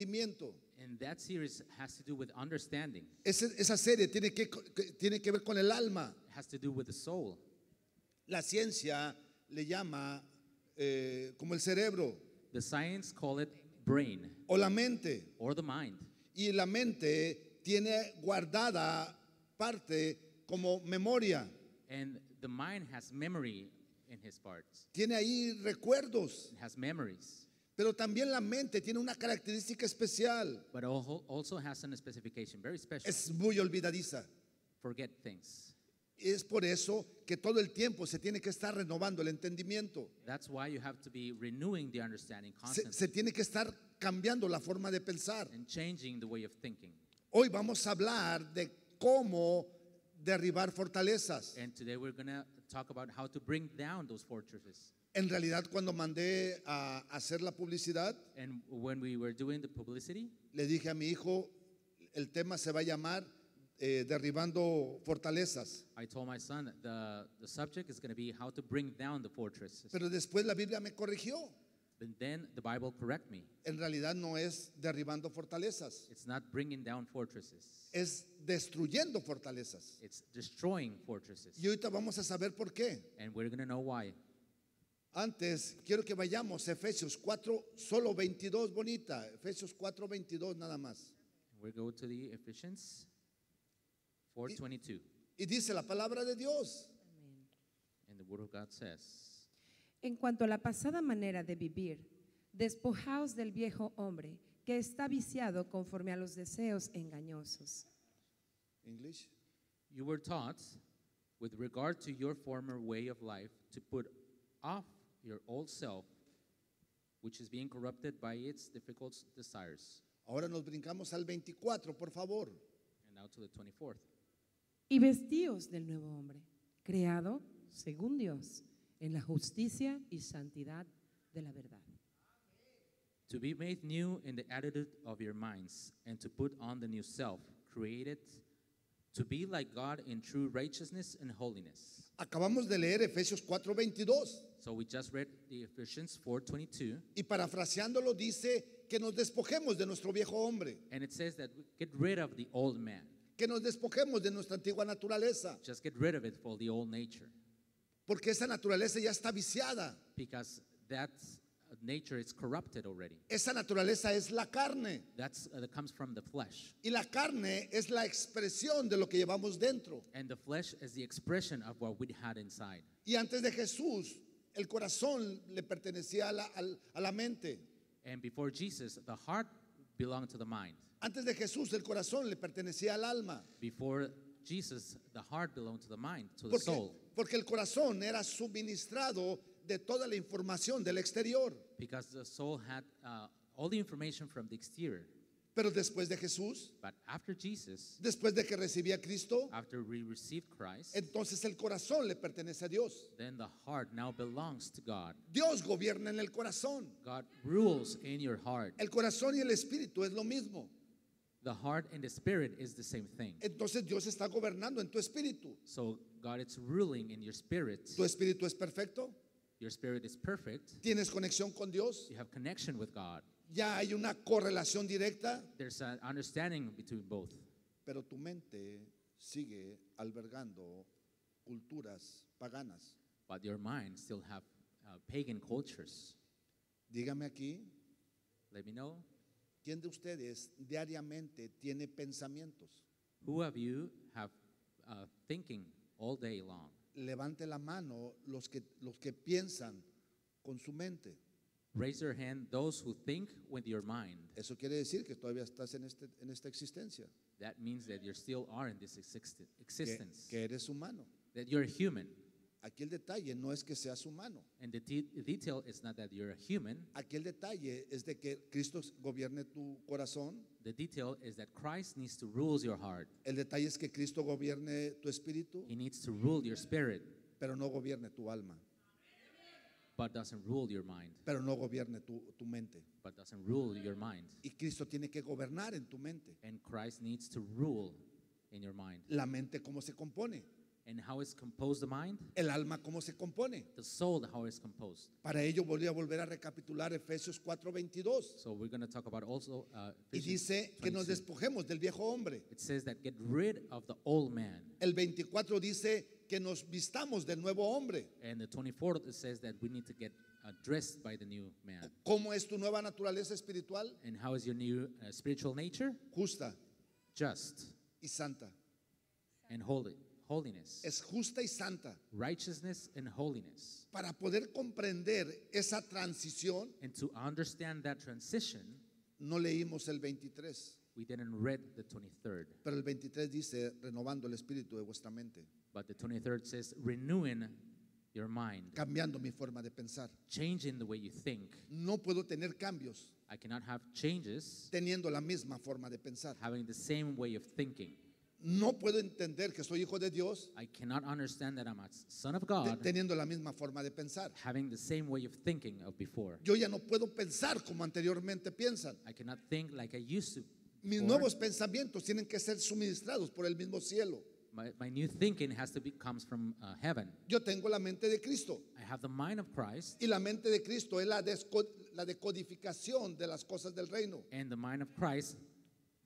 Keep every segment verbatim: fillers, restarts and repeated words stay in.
And that series has to do with understanding. Esa, esa serie tiene que, que, tiene que ver con el alma. It has to do with the soul. La ciencia le llama eh, como el cerebro. The science call it brain. O la mente. Or the mind. Y la mente tiene guardada parte como memoria. And the mind has memory in his parts. Tiene ahí recuerdos. It has memories. Pero también la mente tiene una característica especial. But also has an specification, very special. Es muy olvidadiza. Forget things. Es por eso que todo el tiempo se tiene que estar renovando el entendimiento. That's why you have to be renewing the understanding constantly. Se, se tiene que estar cambiando la forma de pensar. And changing the way of thinking. Hoy vamos a hablar de cómo derribar fortalezas. And today we're going to talk about how to bring down those fortresses. En realidad, cuando mandé a hacer la publicidad, and when we were doing the publicity, le dije a mi hijo, el tema se va a llamar eh, derribando fortalezas. I told my son the, the subject is going to be how to bring down the fortresses. Pero después la Biblia me corrigió. And then the Bible correct me. En realidad no es derribando fortalezas. It's not bringing down fortresses. Es destruyendo fortalezas. It's destroying fortresses. Y ahorita vamos a saber por qué. And we're going to know why. Antes, quiero que vayamos a Efesios cuatro, solo veintidós, bonita. Efesios cuatro veintidós nada más. We'll go to the Ephesians four twenty-two. Y, y dice la palabra de Dios. Amen. And the word of God says, en cuanto a la pasada manera de vivir, despojaos del viejo hombre que está viciado conforme a los deseos engañosos. English. You were taught with regard to your former way of life to put off your old self, which is being corrupted by its difficult desires. Ahora nos brincamos al veinticuatro, por favor. And now to the twenty-fourth. Y vestíos del nuevo hombre, creado según Dios, en la justicia y santidad de la verdad. To be made new in the attitude of your minds, and to put on the new self, created to be like God in true righteousness and holiness. Acabamos de leer Efesios cuatro veintidós. So we just read the Ephesians four twenty-two. Y parafraseándolo dice que nos despojemos de nuestro viejo hombre. And it says that we get rid of the old man. Que nos despojemos de nuestra antigua naturaleza. Just get rid of it for the old nature. Porque esa naturaleza ya está viciada. Because that nature is corrupted already. Esa naturaleza es la carne. That's, uh, that comes from the flesh. Y la carne es la expresión de lo que llevamos dentro. And the flesh is the expression of what we had inside. Y antes de Jesús, el corazón le pertenecía a la, a la mente. And before Jesus, the heart belonged to the mind. Antes de Jesús, el corazón le pertenecía al alma. Before Jesus, the heart belonged to the mind, to the porque, soul. Porque el corazón era suministrado de toda la información del exterior. Because the soul had uh, all the information from the exterior. Pero después de Jesús, but after Jesus, después de que recibía a Cristo, after we received Christ, entonces el corazón le pertenece a Dios. Then the heart now belongs to God. Dios gobierna en el corazón. God rules in your heart. El corazón y el espíritu es lo mismo. The heart and the spirit is the same thing. Entonces Dios está gobernando en tu espíritu. So God is ruling in your spirit. ¿Tu espíritu es perfecto? Your spirit is perfect. ¿Tienes conexión con Dios? You have connection with God. Ya hay una correlación directa. There's an understanding between both. Pero tu mente sigue albergando culturas paganas. But your mind still have uh, pagan cultures. Dígame aquí. Let me know. ¿Quién de ustedes diariamente tiene pensamientos? Who of you have uh, thinking all day long? Levante la mano los que los que piensan con su mente. Raise your hand those who think with your mind. Eso quiere decir que todavía estás en este en esta existencia. That means that you still are in this existi- existence. Que, que eres humano. That you're human. Aquí el detalle no es que seas humano. And the detail is not that you're a human. Aquí el detalle es de que Cristo gobierne tu corazón. The detail is that Christ needs to rule your heart. El detalle es que Cristo gobierne tu espíritu. He needs to rule your spirit. Pero no gobierne tu alma. But doesn't rule your mind. Pero no gobierne tu, tu mente. But doesn't rule your mind. Y Cristo tiene que gobernar en tu mente. And Christ needs to rule in your mind. La mente, ¿cómo se compone? And how is composed the mind? El alma cómo se compone. The soul, how is composed. Para ello voy a volver a recapitular Efesios cuatro veintidós. So we're going to talk about also uh, y dice que nos despojemos del viejo hombre. It says that get rid of the old man. El veinticuatro dice que nos vistamos del nuevo hombre. And the twenty-fourth it says that we need to get addressed by the new man. ¿Cómo es tu nueva naturaleza espiritual? And how is your new uh, spiritual nature? Justa, just, y santa, and holy. Holiness. Es justa y santa. Righteousness and holiness. Para poder comprender esa transición, and to understand that transition, no leímos el veintitrés. We didn't read the twenty-third. Pero el veintitrés dice renovando el espíritu de vuestra mente. But the twenty-third says renewing your mind. Cambiando mi forma de pensar. Changing the way you think. No puedo tener cambios. I cannot have changes. Teniendo la misma forma de pensar. Having the same way of thinking. No puedo entender que soy hijo de Dios. I cannot understand that I'm a son of God. Teniendo la misma forma de pensar. Having the same way of thinking of before. Yo ya no puedo pensar como anteriormente piensan. I cannot think like I used to. Mis before. Nuevos pensamientos tienen que ser suministrados por el mismo cielo. My, my new thinking has to be comes from uh, heaven. Yo tengo la mente de Cristo. I have the mind of Christ. Y la mente de Cristo es la, descod la decodificación de las cosas del reino. And the mind of Christ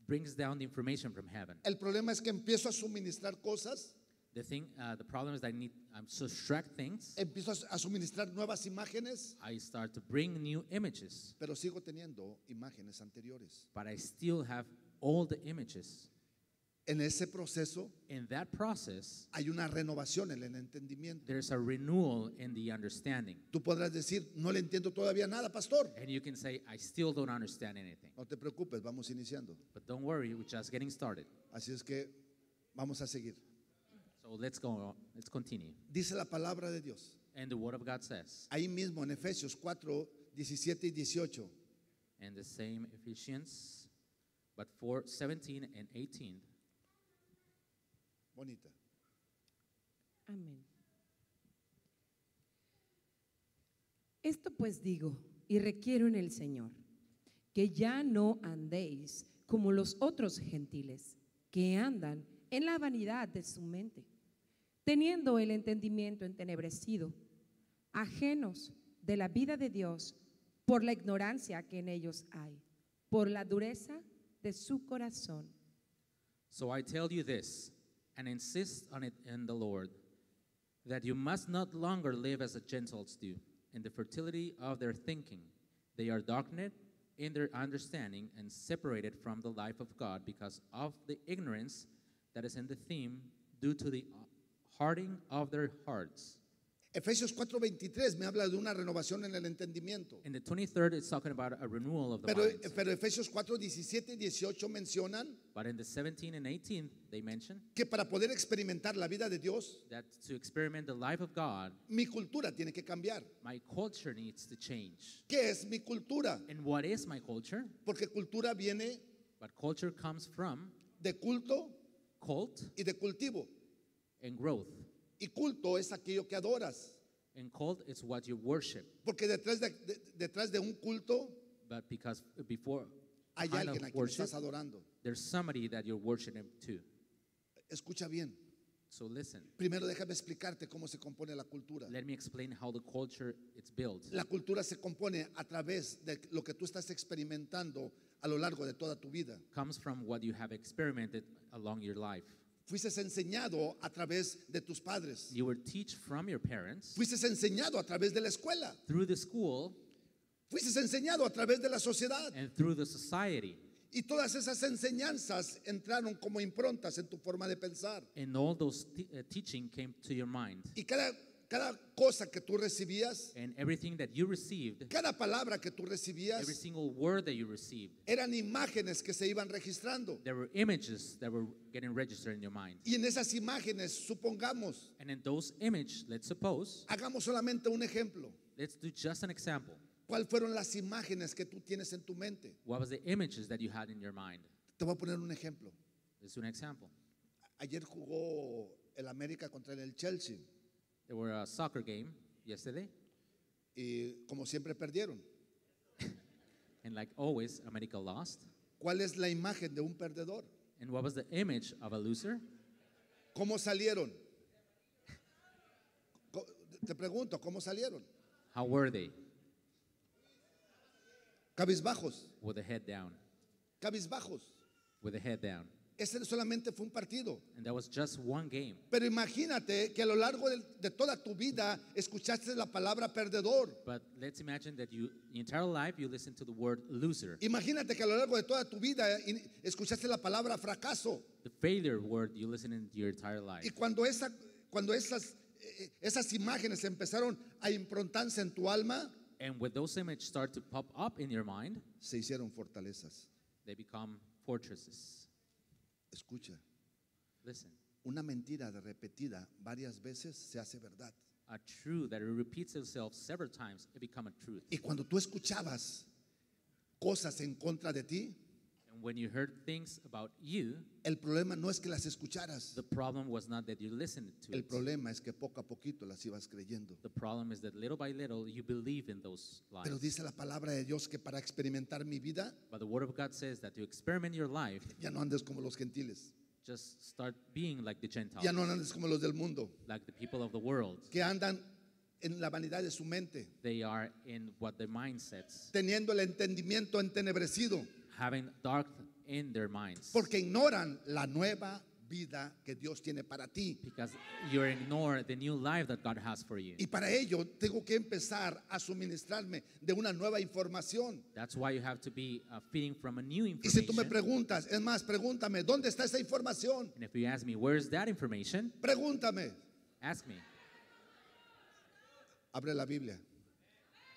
brings down the information from heaven. El problema es que empiezo a suministrar cosas. The thing, uh, the problem is that I need, I'm subtract things. Empiezo a suministrar nuevas imágenes. I start to bring new images. Pero sigo teniendo imágenes anteriores. But I still have all the images. En ese proceso, in that process, hay una renovación en el entendimiento. There's a renewal in the understanding. Tú podrás decir, no le entiendo todavía nada, pastor. And you can say, I still don't understand anything. No te preocupes, vamos iniciando. But don't worry, we're just getting started. Así es que vamos a seguir. So let's go on. Let's continue. Dice la palabra de Dios. And the word of God says. Ahí mismo en Efesios cuatro diecisiete y dieciocho. And the same Ephesians, but four seventeen and eighteen. Bonita. Amén. Esto pues digo y requiero en el Señor que ya no andéis como los otros gentiles que andan en la vanidad de su mente, teniendo el entendimiento entenebrecido, ajenos de la vida de Dios por la ignorancia que en ellos hay, por la dureza de su corazón. So I tell you this, and insist on it in the Lord, that you must not longer live as the Gentiles do, in the fertility of their thinking. They are darkened in their understanding and separated from the life of God because of the ignorance that is in the theme due to the hardening of their hearts. Efesios cuatro veintitrés me habla de una renovación en el entendimiento. In the twenty-third it's talking about a renewal of the pero, mind. Pero Efesios cuatro diecisiete y dieciocho mencionan, but in the seventeen and eighteen they mention, que para poder experimentar la vida de Dios, that to experiment the life of God, mi cultura tiene que cambiar. My culture needs to change. ¿Qué es mi cultura? And what is my culture? Porque cultura viene, but culture comes from, de culto, cult, y de cultivo, and growth. Y culto es aquello que adoras. And cult is what you worship. Porque detrás de, de, detrás de un culto, but because before hay alguien a quien estás adorando. There's somebody that you're worshiping too. Escucha bien. So listen. Primero déjame explicarte cómo se compone la cultura. Let me explain how the culture is built. La cultura se compone a través de lo que tú estás experimentando a lo largo de toda tu vida. Comes from what you have experimented along your life. Fuiste enseñado a través de tus padres. You were taught from your parents. Fuiste enseñado a través de la escuela. Through the school. Fuiste enseñado a través de la sociedad. And through the society. Y todas esas enseñanzas entraron como improntas en tu forma de pensar. And all those uh, teaching came to your mind. Y cada cada cosa que tú recibías, and everything that you received, cada palabra que tú recibías, every single word that you received, eran imágenes que se iban registrando. There were images that were getting registered in your mind. Y en esas imágenes, supongamos, and in those images, let's suppose, hagamos solamente un ejemplo. Let's do just an example. ¿Cuáles fueron las imágenes que tú tienes en tu mente? What was the images that you had in your mind? Te voy a poner un ejemplo. This is an example. Ayer jugó el América contra el Chelsea. There were a soccer game yesterday. Y como siempre perdieron. And like always, America lost. ¿Cuál es la imagen de un perdedor? And what was the image of a loser? ¿Cómo salieron? te pregunto, ¿cómo salieron? How were they? Cabizbajos. With the head down. Cabizbajos. With the head down. Ese solamente fue un partido. And that was just one game. Pero imagínate que a lo largo de, de toda tu vida escuchaste la palabra perdedor. But let's imagine that you, your entire life you listen to the word loser. Imagínate que a lo largo de toda tu vida escuchaste la palabra fracaso. The failure word you listen in your entire life. Y cuando esa, cuando esas esas imágenes empezaron a improntarse en tu alma, and when those images start to pop up in your mind, se hicieron fortalezas. They become fortresses. Escucha. Listen. Una mentira repetida varias veces se hace verdad. A truth that it repeats itself several times, it becomes a truth. Y cuando tú escuchabas cosas en contra de ti, and when you heard things about you, el problema no es que las escucharas. The problem was not that you listened to el it. Problema es que poco a poquito las ibas creyendo. The problem is that little by little you believe in those lies. Pero dice la palabra de Dios que para experimentar mi vida, but the word of God says that to experiment your life, ya no andes como los gentiles. Just start being like the Gentiles. Ya no andes como los del mundo. Like the people of the world. Que andan en la vanidad de su mente. They are in what their mind sets. Teniendo el entendimiento entenebrecido. Having dark in their minds. Porque ignoran la nueva vida que Dios tiene para ti. Because you ignore the new life that God has for you. Y para ello tengo que empezar a suministrarme de una nueva información. That's why you have to be uh, feeding from a new information. Y si tú me preguntas, es más, pregúntame, ¿dónde está esa información? And if you ask me, where's that information? Pregúntame. Ask me. Abre la Biblia.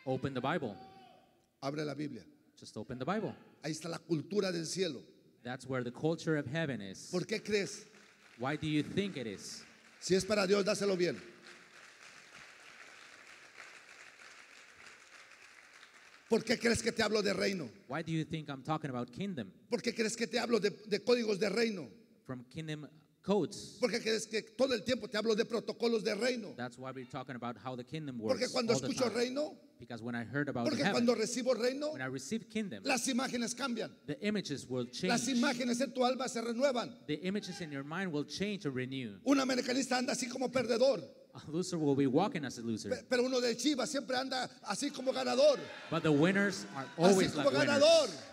Open the Bible. Abre la Biblia. Just open the Bible. Ahí está la cultura del cielo. That's where the culture of heaven is. ¿Por qué crees? Why do you think it is? Si es para Dios, dáselo bien. ¿Por qué crees que te hablo de reino? Why do you think I'm talking about kingdom? ¿Por qué crees que te hablo de, de códigos de reino? From kingdom codes. Porque crees que todo el tiempo te hablo de protocolos de reino. That's why we're talking about how the kingdom works. Porque cuando escucho reino, because when I heard about porque heaven, cuando recibo reino, when I receive kingdom, las imágenes cambian. The images will change. Las imágenes en tu alma se renuevan. The images in your mind will change or renew. Un americanista anda así como perdedor. A loser will be walking as a loser. Pe pero uno de Chivas siempre anda así como ganador. But the winners are always así como like ganador. Winners.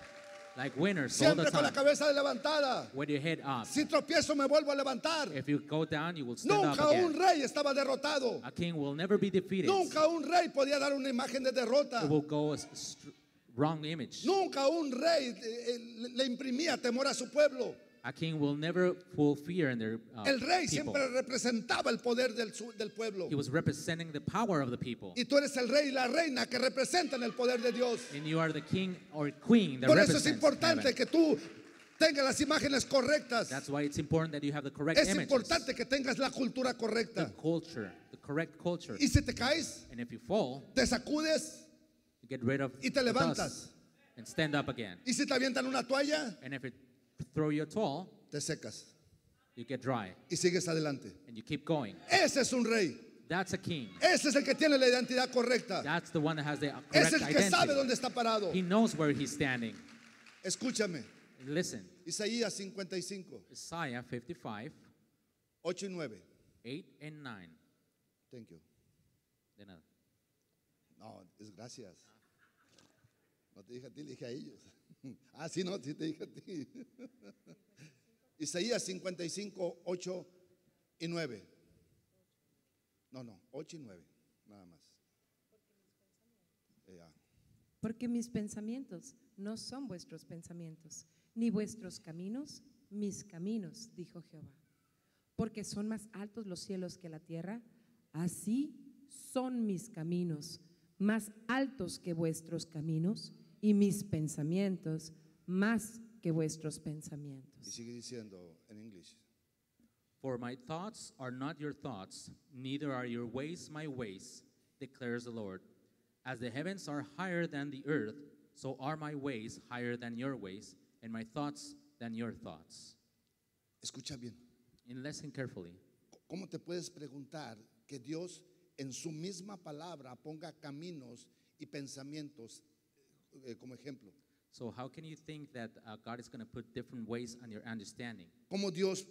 Like winners, siempre all the time. Con la cabeza levantada. When you head up. Si tropiezo me vuelvo a levantar. If you go down, you will stand up again. Nunca un rey estaba derrotado. A king will never be defeated. Nunca un rey podía dar una imagen de derrota. It will go a wrong image. Nunca un rey le imprimía temor a su pueblo. A king will never pull fear in their uh, el rey people. Siempre representaba el poder del, del pueblo. He was representing the power of the people. Y tú eres el rey y la reina que representan el poder de Dios. And you are the king or queen that por eso es importante heaven. Que tú tengas las imágenes correctas. That's why it's important that you have the correct es images. Importante que tengas la cultura correcta. The culture, the correct culture. Y si te caes, and if you fall, te sacudes, you get rid of y te levantas, and stand up again. Y si te avientan una toalla, and if it throw your towel, te secas. You get dry. Y sigues adelante. And you keep going. Ese es un rey. That's a king. Ese es el que tiene la identidad correcta. That's the one that has the correct identity. Es el que identity. Sabe dónde está parado. He knows where he's standing. Escúchame. Listen. Isaías cincuenta y cinco. Isaiah fifty-five. ocho y nueve. eight and nine. Thank you. De nada. No, es gracias. No te dije a ti, le dije a ellos. Ah, sí, no, sí te dije a ti. Isaías cincuenta y cinco, ocho y nueve. No, no, ocho y nueve, nada más. Yeah. Porque mis pensamientos no son vuestros pensamientos, ni vuestros caminos, mis caminos, dijo Jehová. Porque son más altos los cielos que la tierra, así son mis caminos, más altos que vuestros caminos, y mis pensamientos más que vuestros pensamientos. Y sigue diciendo en inglés. For my thoughts are not your thoughts, neither are your ways my ways, declares the Lord. As the heavens are higher than the earth, so are my ways higher than your ways, and my thoughts than your thoughts. Escucha bien. And listen carefully. ¿Cómo te puedes preguntar que Dios en su misma palabra ponga caminos y pensamientos como ejemplo? So how can you think that uh, God is going to put different ways on your understanding? Como Dios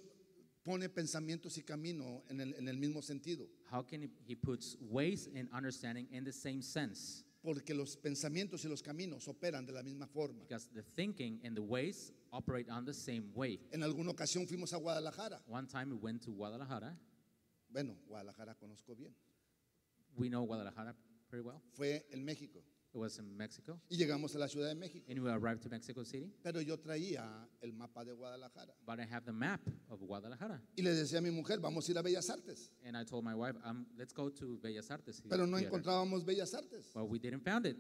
pone pensamientos y camino en el, en el mismo sentido? How can he puts ways and understanding in the same sense? Porque los pensamientos y los caminos operan de la misma forma. Because the thinking and the ways operate on the same way. En alguna ocasión fuimos a Guadalajara. One time we went to Guadalajara. Bueno, Guadalajara conozco bien. We know Guadalajara pretty well. Fue en México. It was in Mexico. Y llegamos a la Ciudad de México. And we arrived to Mexico City. Pero yo traía el mapa de Guadalajara. But I have the map of Guadalajara. Y le decía a mi mujer, vamos a ir a Bellas Artes. And I told my wife, um, let's go to Bellas Artes. Pero no theater. Encontrábamos Bellas Artes. Well, we didn't found it.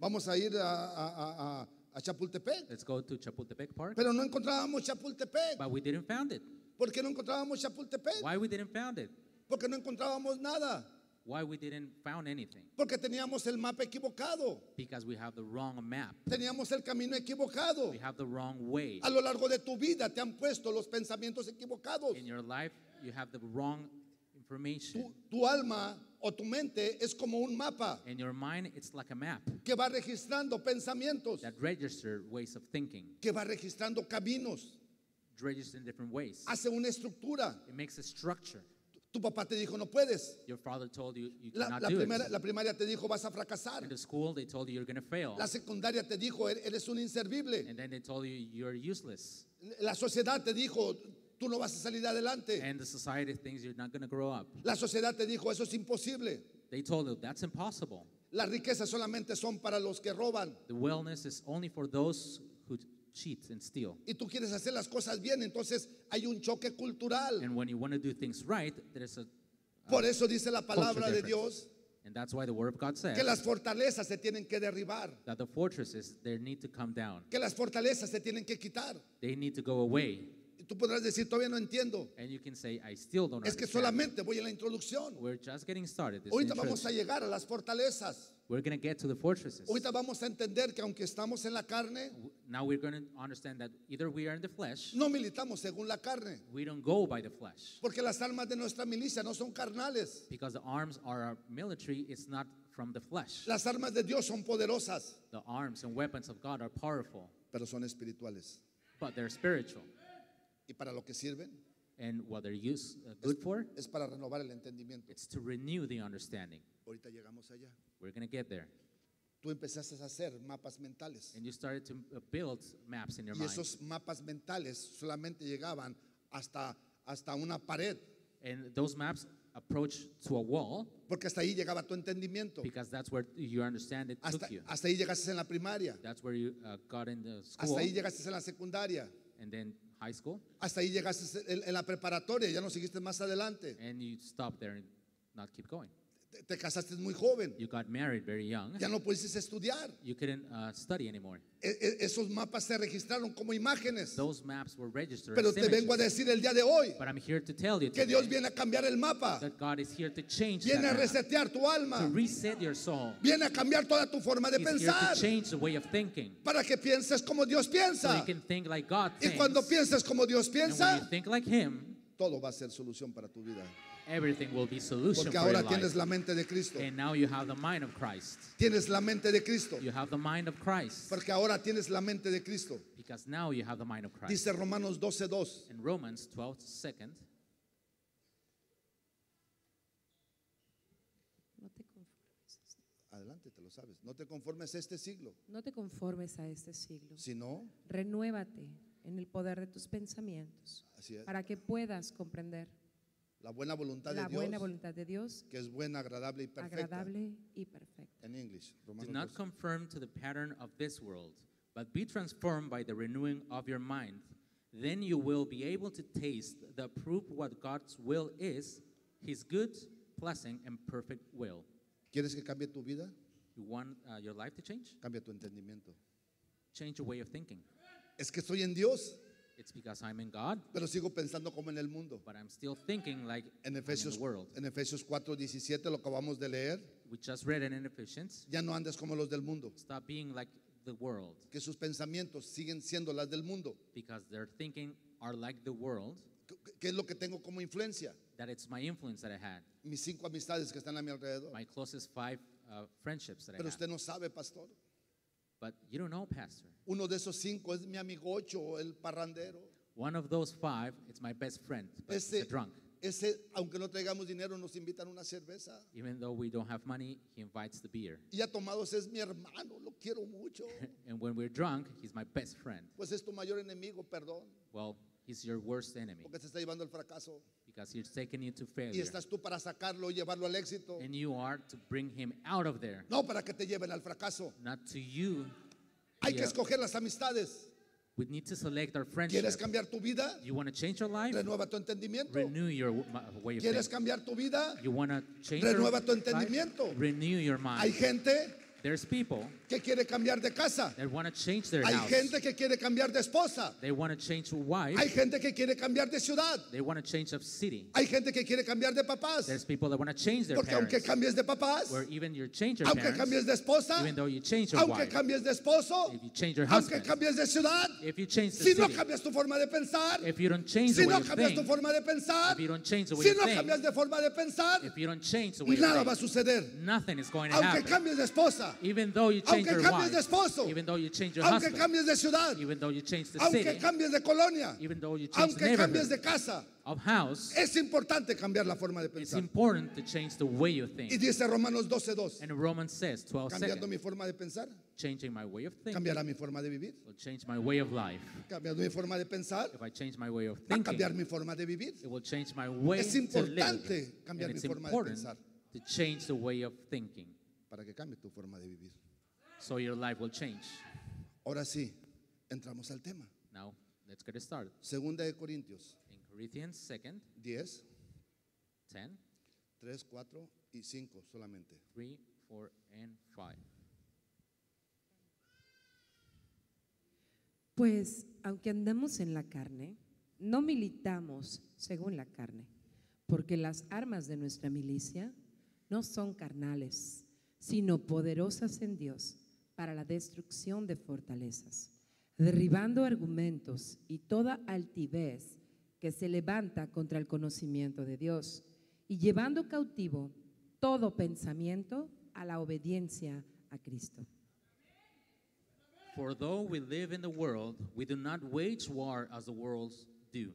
Vamos a ir a, a, a, a Chapultepec. Let's go to Chapultepec Park. Pero no encontrábamos Chapultepec. But we didn't found it. ¿Por qué no encontrábamos Chapultepec? Why we didn't found it? Porque no encontrábamos nada. Why we didn't found anything? Porque teníamos el mapa equivocado. Because we have the wrong map. Teníamos el camino equivocado. We have the wrong way. A lo largo de tu vida te han puesto los pensamientos equivocados. In your life, you have the wrong information. Tu, tu alma o tu mente es como un mapa. In your mind, it's like a map. Que va registrando pensamientos. That register ways of thinking. Que va registrando caminos. Registering different ways. Hace una estructura. It makes a structure. Tu papá te dijo no puedes. Your father told you, you la, la, primera, la primaria te dijo vas a fracasar. In the school, they told you you're gonna fail. La secundaria te dijo eres un inservible. And then they told you you're useless. La sociedad te dijo tú no vas a salir adelante. And the society thinks you're not gonna grow up. La sociedad te dijo eso es imposible. They told you that's impossible. Las riquezas solamente son para los que roban. The wellness is only for those who cheat and steal. Y tú quieres hacer las cosas bien, entonces hay un choque cultural. And when you want to do things right, there is a, a por eso dice la palabra de Dios, and that's why the word of God says, que las fortalezas se tienen que derribar. That the fortresses they need to come down. Que las fortalezas se tienen que quitar. They need to go away. Y tú podrás decir todavía no entiendo. And you can say, I still don't es understand. Que solamente voy a la introducción. We're just getting started. Ahorita vamos a llegar a las fortalezas. We're going to get to the fortresses. Ahorita vamos a entender que aunque estamos en la carne, now we're going to understand that either we are in the flesh. No militamos según la carne. We don't go by the flesh. Porque las armas de nuestra milicia no son carnales. Because the arms are our military, it's not from the flesh. Las armas de Dios son poderosas. The arms and weapons of God are powerful. Pero son espirituales. But they're spiritual. ¿Y para lo que sirven? And what they're used, uh, good es, for? Es para renovar el entendimiento. It's to renew the understanding. Ahorita llegamos allá. We're going to get there. Tú empezaste a hacer mapas mentales. And you started to build maps in your mind. Y esos mapas mentales solamente llegaban hasta hasta una pared. And those maps approach to a wall. Porque hasta ahí llegaba tu entendimiento. Because that's where your understanding took you. Hasta ahí llegaste en la primaria. That's where you uh, got in the school. Hasta ahí llegaste en la secundaria. And then high school. Hasta ahí llegaste en, en la preparatoria, ya no seguiste más adelante. And you stop there and not keep going. Te casaste muy joven. You got married very young. Ya no pudiste estudiar. You couldn't uh, study anymore. E esos mapas se registraron como imágenes. Those maps were registered. Pero te vengo a decir el día de hoy. But I'm here to tell you que Dios viene a cambiar el mapa. That God is here to change. Viene a resetear tu alma. To reset your soul. Viene a cambiar toda tu forma de He's pensar. Here to change the way of thinking. Para que pienses como Dios piensa. So you can think like God thinks. Y cuando pienses como Dios piensa, and when you think like Him, todo va a ser solución para tu vida. Everything will be solution. Porque ahora for your tienes life. La mente de Cristo. And now you have the mind of Christ. Tienes la mente de Cristo. You have the mind of Christ. Porque ahora tienes la mente de Cristo. Because now you have the mind of Christ. Dice Romanos doce dos. In Romans twelve, second. No te conformes. Adelante, te lo sabes. No te conformes a este siglo. No te conformes a este siglo. Sino renuévate en el poder de tus pensamientos. Así es. Para que puedas comprender la buena voluntad, la de, buena Dios, voluntad de Dios, que es buena, agradable y perfecta. Agradable y perfecta. En inglés, Romanos do not doce. Conform to the pattern of this world, but be transformed by the renewing of your mind. Then you will be able to taste the proof what God's will is, His good, pleasing, and perfect will. ¿Quieres que cambie tu vida? You want uh, your life to change? Cambia tu entendimiento. Change your way of thinking. Es que estoy en Dios. It's because I'm in God. Pero sigo pensando como en el mundo. But I'm still thinking like en Efesios, I'm in the world. En Efesios cuatro diecisiete lo acabamos de leer. We just read it in Ephesians. Ya no andes como los del mundo. Stop being like the world. Que sus pensamientos siguen siendo las del mundo. Because their thinking are like the world. ¿Qué es lo que tengo como influencia? That it's my influence that I had. Mis cinco amistades que están a mi alrededor. My closest five uh, friendships that Pero I had. Pero usted no sabe, pastor. But you don't know, Pastor. Uno de esos cinco es mi amigo ocho, el parrandero. One of those five, it's my best friend, but ese, it's a drunk. Ese, aunque no traigamos dinero, nos invitan una cerveza. Even though we don't have money, he invites the beer. Y ya tomados es mi hermano, lo quiero mucho. And when we're drunk, he's my best friend. Pues es tu mayor enemigo, perdón. Well, he's your worst enemy. Porque te está llevando al fracaso. Because he's taking you to failure. Y estás tú para sacarlo y llevarlo al éxito. And you are to bring him out of there. No para que te lleven al fracaso. Not to you. Hay yeah. que escoger las amistades. We need to select our friendship. ¿Quieres cambiar tu vida? You want to change your life? Renueva tu entendimiento. Renew your way of ¿Quieres cambiar tu vida? You want to change Renueva your tu entendimiento. Life? Renew your mind. Hay gente There's people que quiere cambiar de casa. They want to change their Hay house. Gente que quiere cambiar de esposa. They want to change wife. Hay gente que quiere cambiar de ciudad. They want to change of city. Hay gente que quiere cambiar de papás. There's people that want to change their Porque parents. Aunque cambies de papás, where even you change your aunque parents, cambies de esposa, even though you change your aunque wife, cambies de esposo, if you change your husband, aunque cambies de ciudad, if you change the si city, no cambias tu forma de pensar, if you don't change si the way no you cambias think, tu forma de pensar, if you don't change the way si you no think, cambias de forma de pensar, if you don't change the way nada you va a suceder. Nothing is going to aunque happen. Aunque cambies de esposa, even though you change aunque your wife, de esposo, even though you change your aunque husband, de ciudad, even though you change the aunque city, de colonia, even though you change aunque the neighborhood, de casa, of house, es importante cambiar la forma de pensar. It's important to change the way you think. Y dice Romanos doce dos, and Romans says twelve cambiando seconds, mi forma de pensar, changing my way of thinking, cambiará mi forma de vivir, will change my way of life. Cambiando mi forma de pensar, if I change my way of thinking, va a cambiar mi forma de vivir. It will change my way es importante to live. Cambiar and mi it's forma important de pensar. To change the way of thinking. Para que cambie tu forma de vivir. So your life will change. Ahora sí, entramos al tema. Now, let's get started. Segunda de Corintios. In Corinthians, second. diez. ten. tres, cuatro y cinco solamente. three, four and five. Pues, aunque andamos en la carne, no militamos según la carne, porque las armas de nuestra milicia no son carnales, sino poderosas en Dios para la destrucción de fortalezas, derribando argumentos y toda altivez que se levanta contra el conocimiento de Dios, y llevando cautivo todo pensamiento a la obediencia a Cristo. For though we live in the world, we do not wage war as the world do.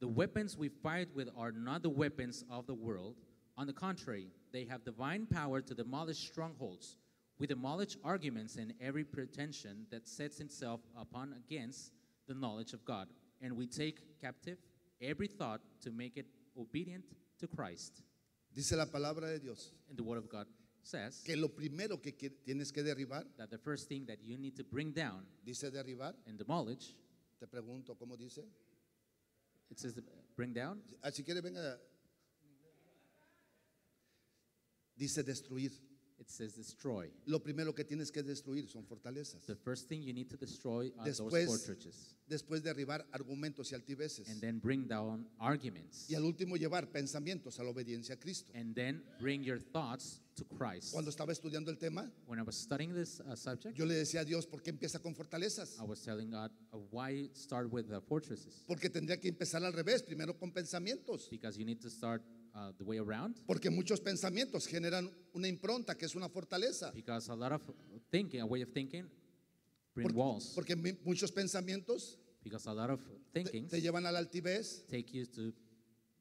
The weapons we fight with are not the weapons of the world. On the contrary, they have divine power to demolish strongholds. We demolish arguments and every pretension that sets itself upon against the knowledge of God, and we take captive every thought to make it obedient to Christ. Dice la palabra de Dios. And the word of God says que lo primero que tienes que derribar, that the first thing that you need to bring down, dice derribar, and demolish. Te pregunto, ¿cómo dice? It says bring down. Si quiere venga. Dice destruir. It says destroy. Lo primero que tienes que destruir son fortalezas. The first thing you need to destroy are después, those fortresses. Después derribar argumentos y altiveces. And then bring down arguments. Y al último llevar pensamientos a la obediencia a Cristo. And then bring your thoughts to Christ. Cuando estaba estudiando el tema, when I was studying this uh, subject, yo le decía a Dios, ¿por qué empieza con fortalezas? I was telling God, uh, why start with the fortresses? Porque tendría que empezar al revés, primero con pensamientos. Because you need to start Uh, the way around. Porque muchos pensamientos generan una impronta que es una fortaleza. Because a lot of thinking, a way of thinking, bring porque, walls. Porque muchos pensamientos because a lot of thinking te, te llevan a la altivez. Take you to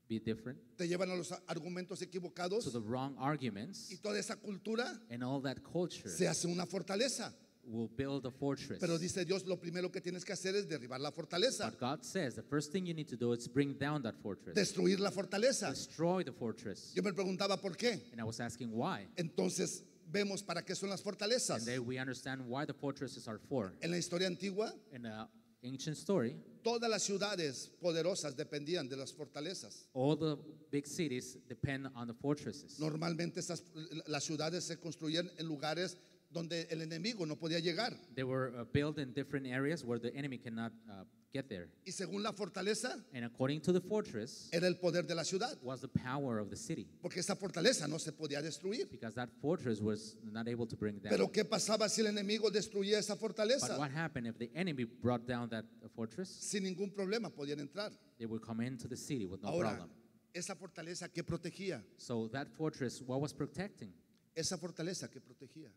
be different. Te llevan a los argumentos equivocados. To the wrong arguments. Y toda esa cultura and all that culture se hace una fortaleza. Will build a fortress. Pero dice Dios, lo primero que tienes que hacer es derribar la fortaleza. But God says the first thing you need to do is bring down that fortress. Destruir la fortaleza. Destroy the fortress. Yo me preguntaba por qué. And I was asking why. Entonces vemos para qué son las fortalezas. And then we understand why the fortresses are for. En la historia antigua, in the ancient story, todas las ciudades poderosas dependían de las fortalezas. All the big cities depend on the fortresses. Normalmente esas, las ciudades se construían en lugares donde el enemigo no podía llegar. They were uh, built in different areas where the enemy cannot uh, get there. Y según la fortaleza, and according to the fortress, era el poder de la ciudad. Was the power of the city. Porque esa fortaleza no se podía destruir. Because that fortress was not able to bring down. Pero ¿qué pasaba si el enemigo destruía esa fortaleza? But what happened if the enemy brought down that fortress? Sin ningún problema podían entrar. They would come into the city with no Ahora, problem. Esa fortaleza que protegía. So that fortress, what was protecting? Esa fortaleza que protegía.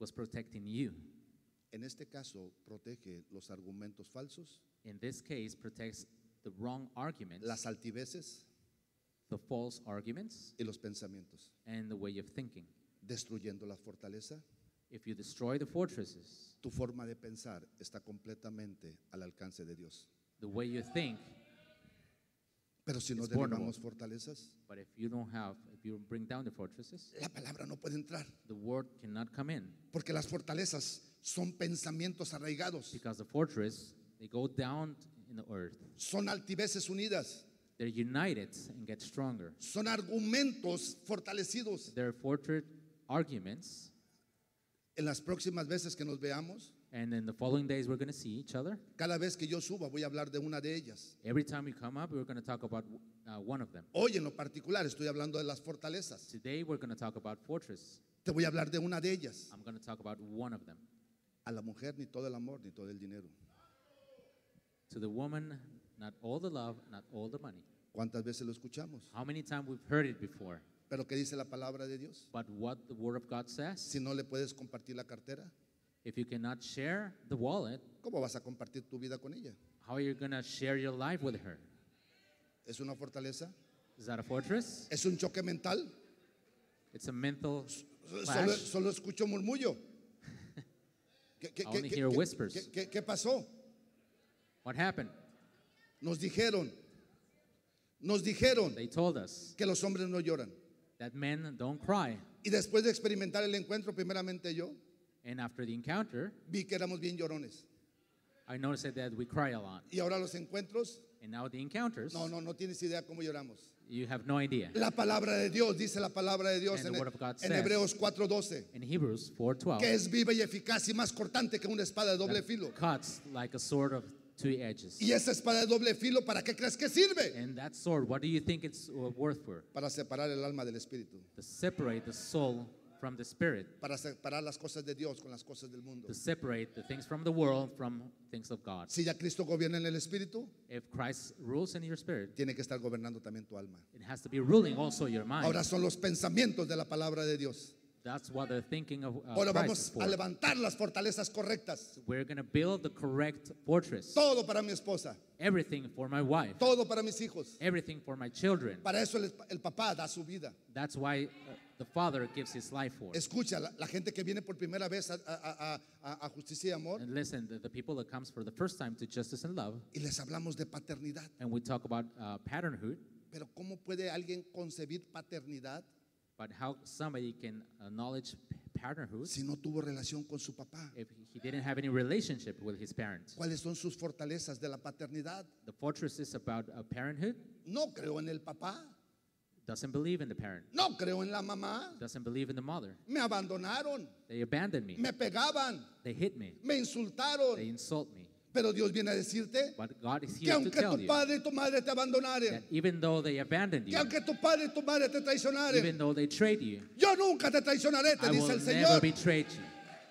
Was protecting you. En este caso, protege los argumentos falsos. In this case, protects the wrong arguments. Las altiveces. The false arguments. Y los pensamientos. And the way of thinking. Destruyendo la fortaleza. If you destroy the fortresses, tu forma de pensar está completamente al alcance de Dios. The way you think. Pero si no derribamos fortalezas, but if you don't have, if you bring down the fortresses, la palabra no puede entrar. The word cannot come in. Porque las fortalezas son pensamientos arraigados. Because the fortress, they go down in the earth. Son altiveces unidas. They're united and get stronger. Son argumentos fortalecidos. They're fortress arguments. En las próximas veces que nos veamos, and in the following days we're going to see each other. Cada vez que yo suba voy a hablar de una de ellas. Every time we come up, we're going to talk about uh, one of them. Hoy en lo particular estoy hablando de las fortalezas. Today we're going to talk about fortress. Te voy a hablar de una de ellas. I'm going to talk about one of them. A la mujer ni todo el amor ni todo el dinero. To the woman, not all the love, not all the money. ¿Cuántas veces lo escuchamos? How many times we've heard it before? Pero ¿qué dice la palabra de Dios? But what the word of God says. Si no le puedes compartir la cartera, if you cannot share the wallet, ¿cómo vas a compartir tu vida con ella? How are you going to share your life with her? ¿Es una fortaleza? Is that a fortress? ¿Es un choque mental? It's a mental solo, solo escucho murmullo. ¿Qué, qué, I only qué, hear qué, whispers. ¿Qué, qué, qué pasó? What happened? Nos dijeron, nos dijeron they told us que los hombres no lloran. That men don't cry. Y después de experimentar el encuentro, primeramente yo, and after the encounter, vi que éramos bien llorones. I noticed that we cry a lot. Y ahora los encuentros, and now the encounters, no, no, no tienes idea cómo lloramos. You have no idea. La palabra de Dios, dice la palabra de Dios en, en Hebreos cuatro doce, in Hebrews four twelve, que es viva y eficaz y más cortante que una espada de doble filo. Cuts like a sword of two edges. Y esa espada de doble filo, ¿para qué crees que sirve? And that sword, what do you think it's worth for? Para separar el alma del espíritu. To separate the soul from the spirit. Para separar las cosas de Dios con las cosas del mundo. To separate the things from the world from things of God. Si ya Cristo gobierna en el espíritu, if Christ rules in your spirit, tiene que estar gobernando también tu alma. It has to be ruling also your mind. Ahora son los pensamientos de la palabra de Dios. That's what they're thinking of. Uh, Ahora vamos a levantar las fortalezas correctas. We're going to build the correct fortress. Todo para mi esposa. Everything for my wife. Todo para mis hijos. Everything for my children. Para eso el, el papá da su vida. That's why uh, the father gives his life for. Escucha la, la gente que viene por primera vez a, a, a, a Justicia y Amor. And listen, the, the people that comes for the first time to Justice and Love. Y les hablamos de paternidad. And we talk about uh, parenthood. Pero ¿cómo puede alguien concebir paternidad? But how somebody can acknowledge parenthood si no tuvo relación con su papá? If he didn't have any relationship with his parents. ¿Cuáles son sus fortalezas de la paternidad? The fortress is about a parenthood. No creo en el papá. Doesn't believe in the parent. No creo en la mamá. Doesn't believe in the mother. Me abandonaron. They abandoned me. Me pegaban. They hit me. Me insultaron. They insult me. Pero Dios viene a decirte que aunque tu padre y tu madre te abandonaren, que aunque tu padre y tu madre te traicionaren, yo nunca te traicionaré, te dice el Señor.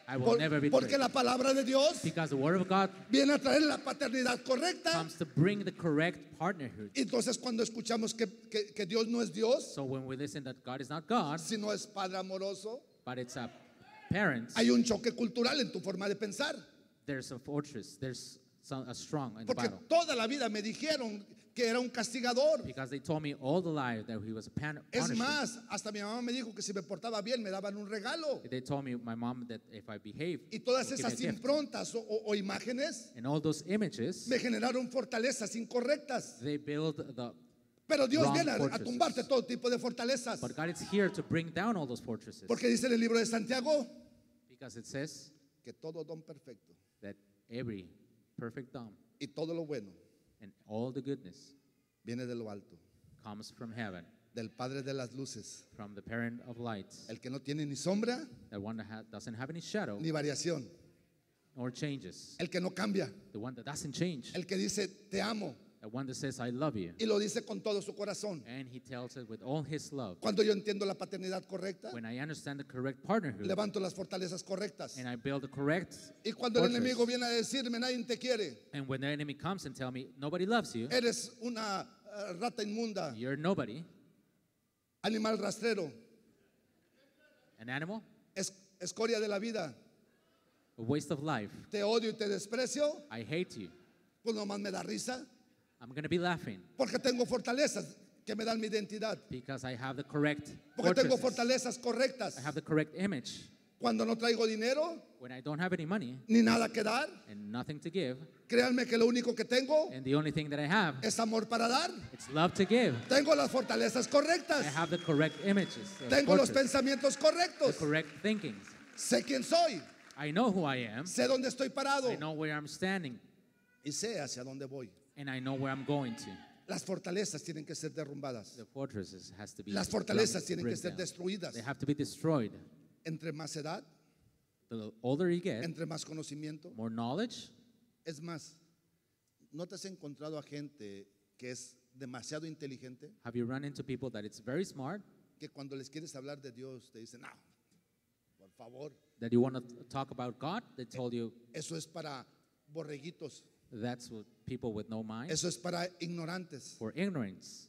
I will Por, never be porque la palabra de Dios viene a traer la paternidad correcta. To bring the correct partnerhood. Entonces cuando escuchamos que, que, que Dios no es Dios, so when we listen that God is not God, sino es padre amoroso, but it's a parent, hay un choque cultural en tu forma de pensar. There's a fortress. There's a strong and porque battle. Toda la vida me dijeron que era un castigador. Because they told me all the life that he was a punisher. Es más, hasta mi mamá me dijo que si me portaba bien me daban un regalo. They told me, my mom, that if I behave, y todas esas improntas o, o, o imágenes, and all those images, me generaron fortalezas incorrectas. They build the Pero Dios viene a tumbarte todo tipo de fortalezas. But God is here to bring down all those fortresses. Porque dice en el libro de Santiago, because it says, que todo don perfecto, that every perfect dom, y todo lo bueno, and all the goodness, viene de lo alto, comes from heaven, del Padre de las luces, from the parent of lights, el que no tiene ni sombra, that one that ha doesn't have any shadow, ni variación, nor changes, el que no cambia, the one that doesn't change, el que dice te amo, the one that says I love you, y lo dice con todo su corazón, and he tells it with all his love. Cuando yo entiendo la paternidad correcta, when I understand the correct partnerhood, levanto las fortalezas correctas, and I build the correct y cuando fortress. El enemigo viene a decirme nadie te quiere, and when the enemy comes and tell me nobody loves you, eres una uh, rata inmunda, you're nobody, animal rastrero, an animal, es escoria de la vida, A waste of life. Te odio y te desprecio. I hate you. Pues nomás me da risa. I'm going to be laughing. Porque tengo fortalezas que me dan mi identidad. Because I have the correct Porque fortresses. Tengo fortalezas correctas. I have the correct image. Cuando no traigo dinero, when I don't have any money, ni nada que dar, and nothing to give, créanme que lo único que tengo, and the only thing that I have, es amor para dar. It's love to give. Tengo las fortalezas correctas. I have the correct images. Tengo los pensamientos correctos. The correct thinking. Sé quién soy. I know who I am. Sé dónde estoy parado. I know where I'm standing. Y sé hacia dónde voy. And I know where I'm going to. Las fortalezas tienen que ser derrumbadas. The fortresses has to be las fortalezas tienen que ser destruidas. They have to be destroyed. Entre más edad, the older you get, entre más conocimiento, more knowledge. Es más, ¿no te has encontrado a gente que es demasiado inteligente? Have you run into people that it's very smart? Que cuando les quieres hablar de Dios te dicen, no, por favor. That you want to talk about God, they told you. Eso es para borreguitos. That's what people with no mind. Eso es para ignorantes. For ignorance.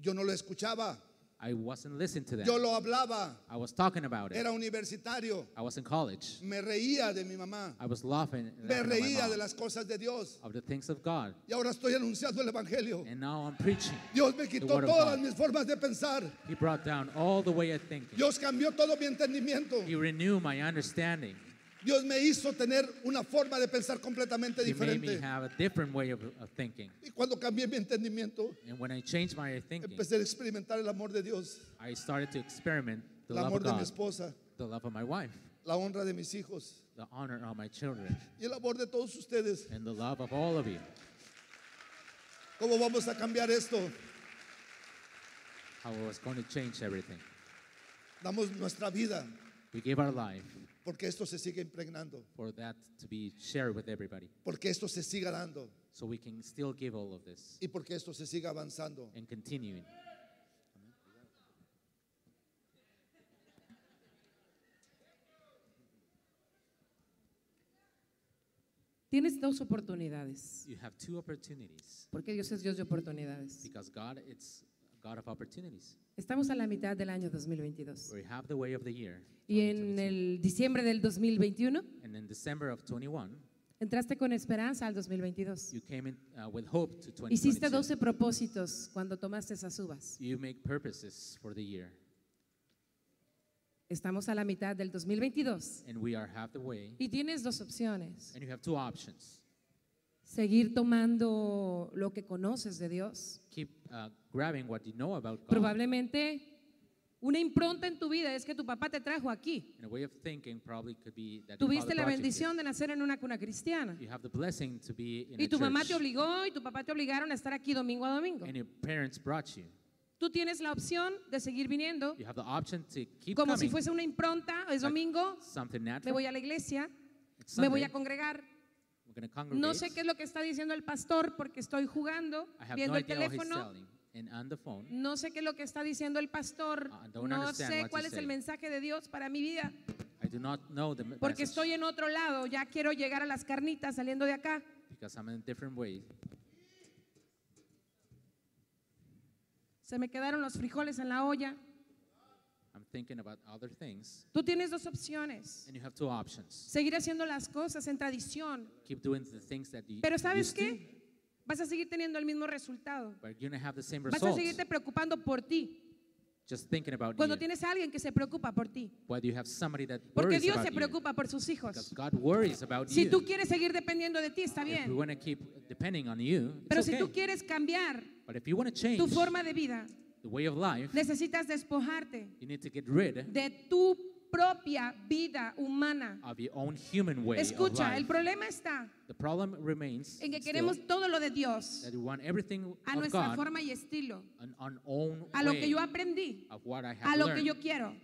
Yo no lo escuchaba. I wasn't listening to them. Yo lo hablaba. I was talking about it. Era universitario. I was in college. Me reía de mi mamá. I was laughing. Me reía de las cosas de Dios. Of the things of God. Y ahora estoy anunciando el evangelio. And now I'm preaching. Dios me quitó todas mis formas de pensar. He brought down all the way of thinking. Dios cambió todo mi entendimiento. He renewed my understanding. Dios me hizo tener una forma de pensar completamente diferente. Y cuando cambié mi entendimiento, empecé a experimentar el amor de Dios, el amor de mi esposa, la honra de mis hijos, y el amor de todos ustedes. ¿Cómo vamos a cambiar esto? Damos nuestra vida. We gave our life. Porque esto se sigue impregnando. For that to be shared with everybody. Porque esto se siga dando. So we can still give all of this. Y porque esto se siga avanzando. And continuing. Tienes dos oportunidades. You have two opportunities. Porque Dios es Dios de oportunidades. Because God it's God of opportunities. Estamos a la mitad del año dos mil veintidós. We have the way of the year. Y en el diciembre del dos mil veintiuno, and in December of twenty-one, entraste con esperanza al dos mil veintidós. You came in, uh, with hope to twenty twenty-two. Hiciste doce propósitos cuando tomaste esas uvas. You make purposes for the year. Estamos a la mitad del dos mil veintidós. And we are half the way. Y tienes dos opciones. And you have two options. Seguir tomando lo que conoces de Dios. Keep, uh, grabbing what you know about God. Probablemente una impronta en tu vida es que tu papá te trajo aquí. Tuviste la bendición de nacer en una cuna cristiana. Y tu mamá te obligó y tu papá te obligaron a estar aquí domingo a domingo. Tú tienes la opción de seguir viniendo como si fuese una impronta, es domingo, me voy a la iglesia, me voy a congregar. No sé qué es lo que está diciendo el pastor porque estoy jugando, viendo el teléfono. No sé qué es lo que está diciendo el pastor. No sé cuál es el mensaje de Dios para mi vida. Porque estoy en otro lado. Ya quiero llegar a las carnitas saliendo de acá. Se me quedaron los frijoles en la olla. Tú tienes dos opciones. Seguir haciendo las cosas en tradición. Pero ¿sabes qué? Vas a seguir teniendo el mismo resultado. Vas a seguirte preocupando por ti. Just thinking about Cuando you. Tienes a alguien que se preocupa por ti. Porque Dios se preocupa you. Por sus hijos. God worries about si you. Tú quieres seguir dependiendo de ti, está bien. You, Pero okay. si tú quieres cambiar change, tu forma de vida, life, necesitas despojarte de tu propia vida humana. Escucha, el problema está en que queremos todo lo de Dios a nuestra forma y estilo, a lo que yo aprendí, a lo que yo quiero,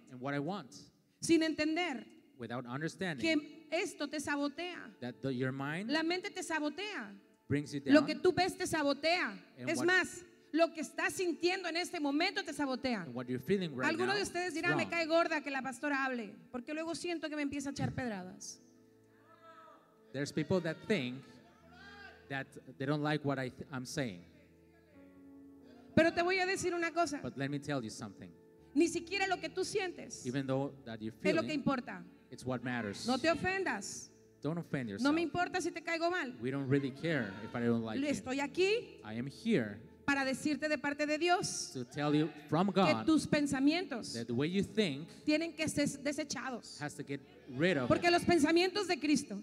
sin entender que esto te sabotea. La mente te sabotea, lo que tú ves te sabotea. Es más, lo que estás sintiendo en este momento te sabotea. Right. Algunos de ustedes dirán, me cae gorda que la pastora hable, porque luego siento que me empieza a echar pedradas. There's people that think that they don't like what I th I'm saying. Pero te voy a decir una cosa. But let me tell you something. Ni siquiera lo que tú sientes, even though that you're feeling, es lo que importa. It's what matters. No te ofendas. Don't offend yourself. No me importa si te caigo mal. We don't really care if I don't like you. Estoy aquí. I am here. Para decirte de parte de Dios to tell you from God que tus pensamientos that the way you think tienen que ser desechados has to get rid of porque it. Los pensamientos de Cristo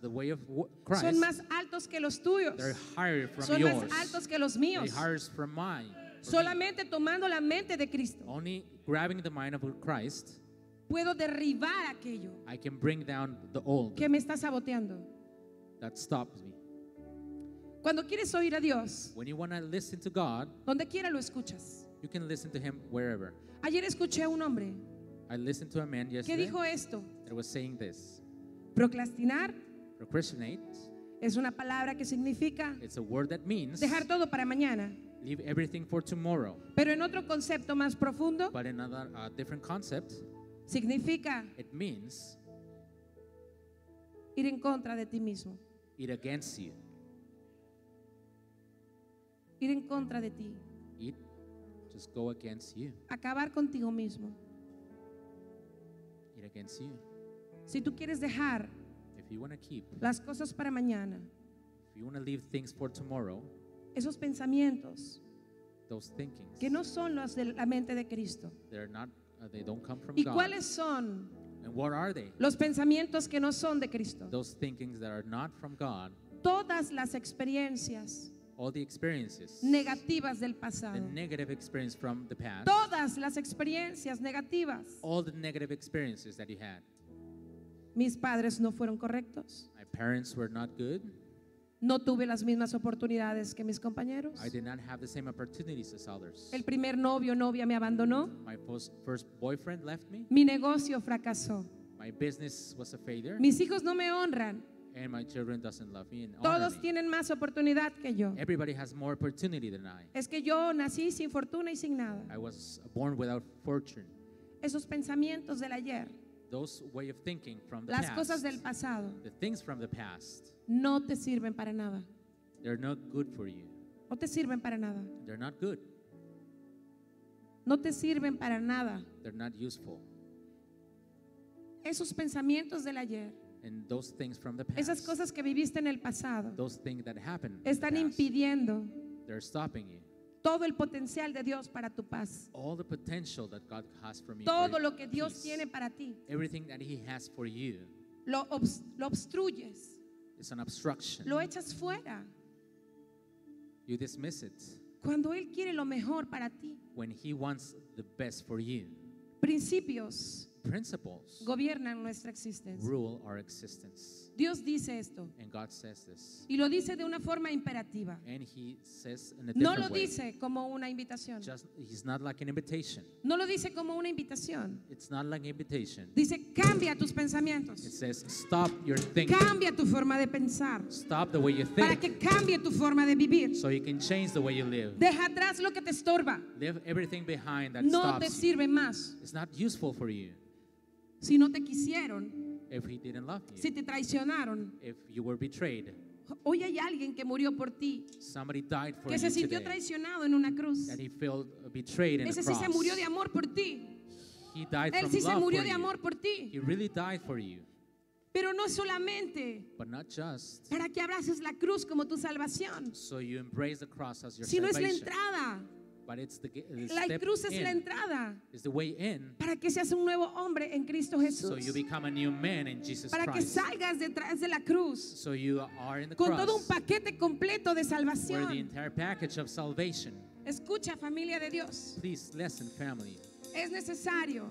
the way of Christ, son más altos que los tuyos, son yours. Más altos que los míos, from mine, from solamente me. Tomando la mente de Cristo only grabbing the mind of Christ, puedo derribar aquello I can bring down the old que me está saboteando that stops me. Cuando quieres oír a Dios, when you want to listen to God, donde quiera lo escuchas. You can listen to Him wherever. Ayer escuché a un hombre I listened to a man yesterday, que dijo esto. That was saying this. Procrastinar es una palabra que significa it's a word that means dejar todo para mañana. Leave everything for tomorrow. Pero en otro concepto más profundo, but another, a different concept, significa it means ir en contra de ti mismo. Ir against you. Ir en contra de ti. It just go against you. Acabar contigo mismo. It against you. Si tú quieres dejar if you wanna keep, las cosas para mañana, if you wanna leave things for tomorrow, esos pensamientos those thinkings, que no son los de la mente de Cristo. They're not, uh, they don't come from ¿Y God. Cuáles son And what are they? Los pensamientos que no son de Cristo? Those thinkings that are not from God. Todas las experiencias all the experiences negativas del pasado, the negative experience from the past, todas las experiencias negativas, all the negative experiences that you had. Mis padres no fueron correctos. My parents were not good. No tuve las mismas oportunidades que mis compañeros. I did not have the same opportunities as others. El primer novio novia me abandonó. My first boyfriend left me. Mi negocio fracasó. My business was a failure. Mis hijos no me honran. And my children doesn't love me and todos tienen más oportunidad que yo. Everybody has more opportunity than I. Es que yo nací sin fortuna y sin nada. I was born without fortune. Esos pensamientos del ayer. Those way of thinking from the Las past. Cosas del pasado. The things from the past. No te sirven para nada. They're not good for you. No te sirven para nada. They're not good. No te sirven para nada. They're not useful. Esos pensamientos del ayer. And those things from the past, esas cosas que viviste en el pasado those things that happened están in the past, impidiendo they're stopping you. Todo el potencial de Dios para tu paz, all the potential that God has for you, todo lo que Dios peace, tiene para ti, everything that He has for you, lo, obst- lo obstruyes, it's an obstruction, lo echas fuera, you dismiss it, cuando Él quiere lo mejor para ti, when He wants the best for you. Principios Principles gobiernan nuestra existencia. Rule our existence. Dios dice esto. And God says this. Y lo dice de una forma imperativa. And he says in a no lo way. Dice como una invitación. Just, he's not like an invitation. No lo dice como una invitación. It's not like an invitation. Dice cambia tus pensamientos. It says stop your thinking. Cambia tu forma de pensar. Stop the way you think. Para que cambie tu forma de vivir. So you can change the way you live. Deja atrás lo que te estorba. Leave everything behind that no stops te sirve you. Más. It's not useful for you. Si no te quisieron, if he didn't love you, si te traicionaron, if you were betrayed, hoy hay alguien que murió por ti, somebody died for que you se sintió today, traicionado en una cruz, that he felt betrayed in ese sí se murió de amor por ti, he died él sí se murió de you. Amor por ti, he really died for you. Pero no solamente but not just, para que abraces la cruz como tu salvación, so you embrace the cross as your sino salvation. Es la entrada. But it's the, the la cruz es in, la entrada is the way in, para que seas un nuevo hombre en Cristo Jesús, so you become a new man in Jesus para Christ. Que salgas detrás de la cruz so you are in the con cross, todo un paquete completo de salvación. The entire package of salvation. Escucha familia de Dios. Please listen, family. Es necesario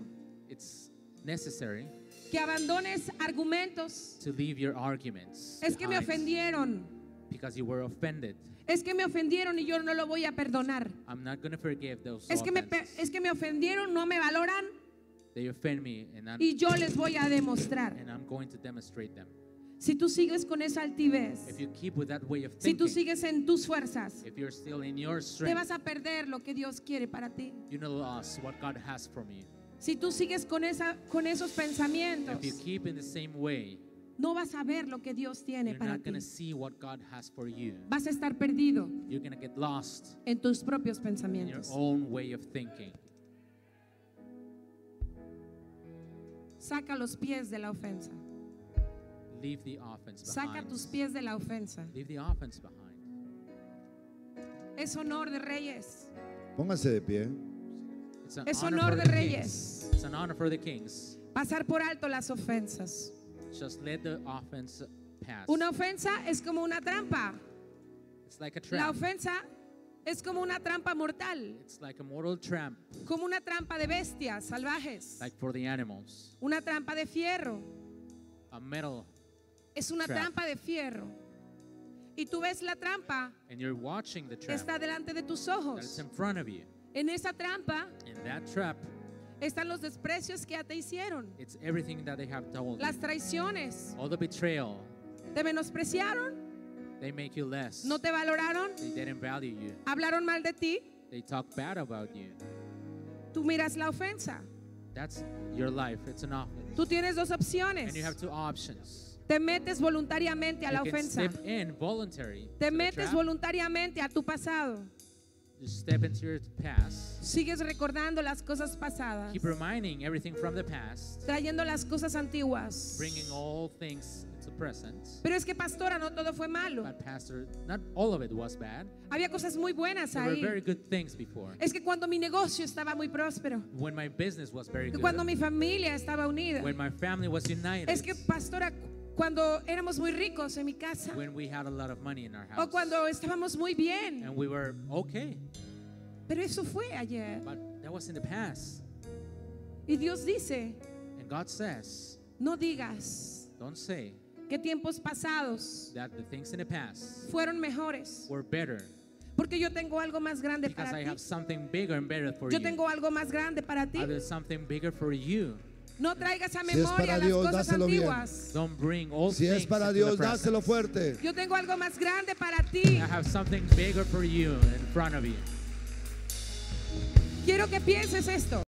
it's necessary que abandones argumentos to leave your arguments es behind. Que me ofendieron because you were offended. Es que me ofendieron y yo no lo voy a perdonar. I'm not going to forgive those es, que me, es que me ofendieron, no me valoran. They offend me and I'm, y yo les voy a demostrar. And I'm going to demonstrate them. Si tú sigues con esa altivez, if you keep with that way of thinking, si tú sigues en tus fuerzas, if you're still in your strength, te vas a perder lo que Dios quiere para ti. You know what God has for me. Si tú sigues con, esa, con esos pensamientos, if you keep in the same way, no vas a ver lo que Dios tiene you're para ti. Vas a estar perdido en tus propios pensamientos. Saca los pies de la ofensa. Leave the offense behind. Saca tus pies de la ofensa. Leave the offense behind. Es honor de reyes. Pónganse de pie. Es honor de reyes. It's an honor for the kings. Pasar por alto las ofensas. Just let the offense pass. Una ofensa es como una trampa. It's like a trap. La ofensa es como una trampa mortal. It's like a mortal tramp. Como una trampa de bestias salvajes. Like for the animals. Una trampa de fierro. A metal es una trap. Trampa de fierro. Y tú ves la trampa que está delante de tus ojos. In front of you. En esa trampa trap, están los desprecios que ya te hicieron. It's everything that they have told Las traiciones. All the betrayal. Te menospreciaron. They make you less. No te valoraron. They didn't value you. Hablaron mal de ti. They talk bad about you. Tú miras la ofensa. That's your life. It's an offense. Tú tienes dos opciones. And you have two options. Te metes voluntariamente a you la ofensa. Step in voluntary te metes trap. Voluntariamente a tu pasado. You step into your past. Sigues recordando las cosas pasadas. Keep reminding everything from the past. Trayendo las cosas antiguas. Bringing all things Pero es que pastora, no todo fue malo. Pastor, not all of it was bad. Había cosas muy buenas There ahí. Very good things before. Es que cuando mi negocio estaba muy próspero. When my business was very good. Cuando mi familia estaba unida. When my family was united. Es que pastora, cuando éramos muy ricos en mi casa. When we had a lot of money in our house. O cuando estábamos muy bien. And we were okay. Pero eso fue ayer. But that was in the past. Y Dios dice. And God says. No digas. Don't say. Que tiempos pasados that the things in the past fueron mejores were better. Porque yo tengo algo más grande Because para I ti have something bigger and better for yo you. Tengo algo más grande para ti. Something bigger for you. No traigas a memoria si Dios, las cosas antiguas. Don't bring old si es para Dios, dáselo fuerte. Yo tengo algo más grande para ti. I have something bigger for you in front of you. Quiero que pienses esto.